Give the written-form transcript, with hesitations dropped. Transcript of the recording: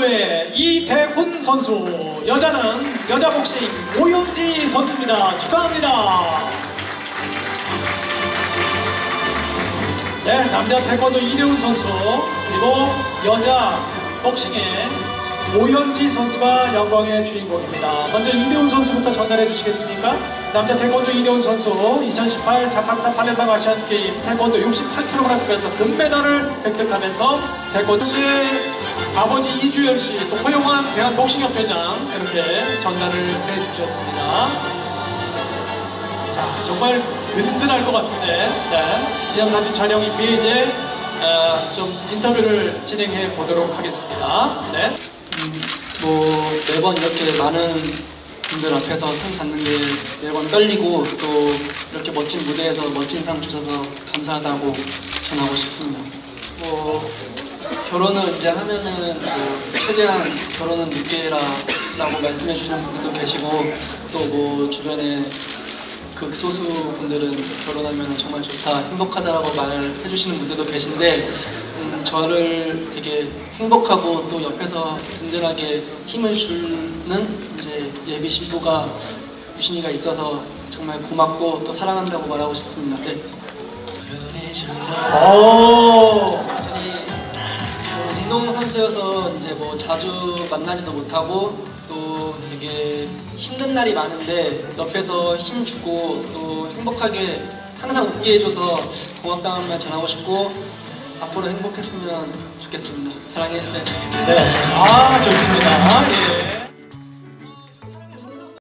대표팀 이대훈 선수, 여자는 여자복싱 오윤지 선수입니다. 축하합니다. 네, 남자 태권도 이대훈 선수, 그리고 여자 복싱의 오윤지 선수가 영광의 주인공입니다. 먼저 이대훈 선수부터 전달해 주시겠습니까? 남자 태권도 이대훈 선수, 2018 자카르타 팔렘방 아시안게임 태권도 68kg급에서 금메달을 획득하면서 태권도 아버지 이주열 씨, 또 허용환 대한복싱협회장 이렇게 전달을 해주셨습니다. 자, 정말 든든할 것 같은데, 네, 이런 사진 촬영이 뒤에 이제 좀 인터뷰를 진행해 보도록 하겠습니다. 네. 매번 이렇게 많은 분들 앞에서 상 받는 게 매번 떨리고, 또 이렇게 멋진 무대에서 멋진 상 주셔서 감사하다고 전하고 싶습니다. 결혼을 이제 하면은 최대한 결혼은 늦게 라고 말씀해 주시는 분들도 계시고, 또 주변에 극소수 분들은 결혼하면 정말 좋다, 행복하다라고 말해 주시는 분들도 계신데, 저를 되게 행복하고 또 옆에서 든든하게 힘을 주는 이제 예비 신부가 유신이가 있어서 정말 고맙고 또 사랑한다고 말하고 싶습니다. 네. 운동선수여서 이제 자주 만나지도 못하고 또 되게 힘든 날이 많은데, 옆에서 힘주고 또 행복하게 항상 웃게 해줘서 고맙다는 말 전하고 싶고, 앞으로 행복했으면 좋겠습니다. 사랑해. 네. 아, 좋습니다.